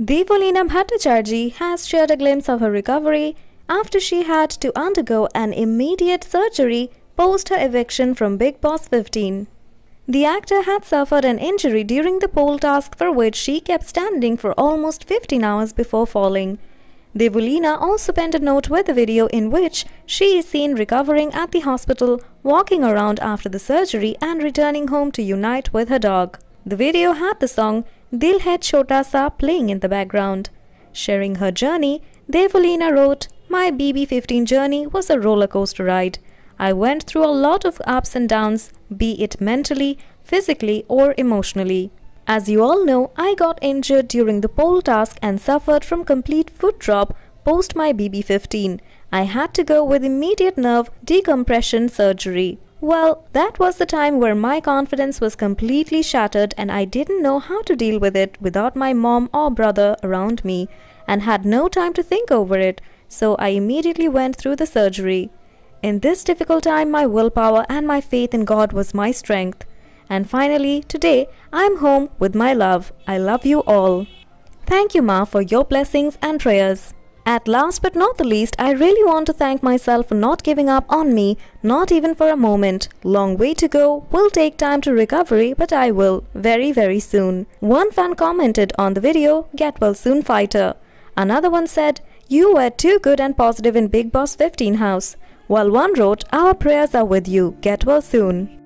Devoleena Bhattacharjee has shared a glimpse of her recovery after she had to undergo an immediate surgery post her eviction from Bigg Boss 15. The actor had suffered an injury during the pole task for which she kept standing for almost 15 hours before falling. Devoleena also penned a note with a video in which she is seen recovering at the hospital, walking around after the surgery and returning home to unite with her dog. The video had the song Dil Hai Chota Sa playing in the background. Sharing her journey, Devoleena wrote, "My BB15 journey was a roller coaster ride. I went through a lot of ups and downs, be it mentally, physically or emotionally. As you all know, I got injured during the pole task and suffered from complete foot drop post my BB15. I had to go with immediate nerve decompression surgery. Well, that was the time where my confidence was completely shattered and I didn't know how to deal with it without my mom or brother around me and had no time to think over it, so I immediately went through the surgery. In this difficult time, my willpower and my faith in God was my strength. And finally, today, I'm home with my love. I love you all. Thank you, Ma, for your blessings and prayers. At last but not the least, I really want to thank myself for not giving up on me, not even for a moment. Long way to go, will take time to recovery, but I will, very very soon." One fan commented on the video, "Get well soon, fighter." Another one said, "You were too good and positive in Bigg Boss 15 house." While one wrote, "Our prayers are with you, get well soon."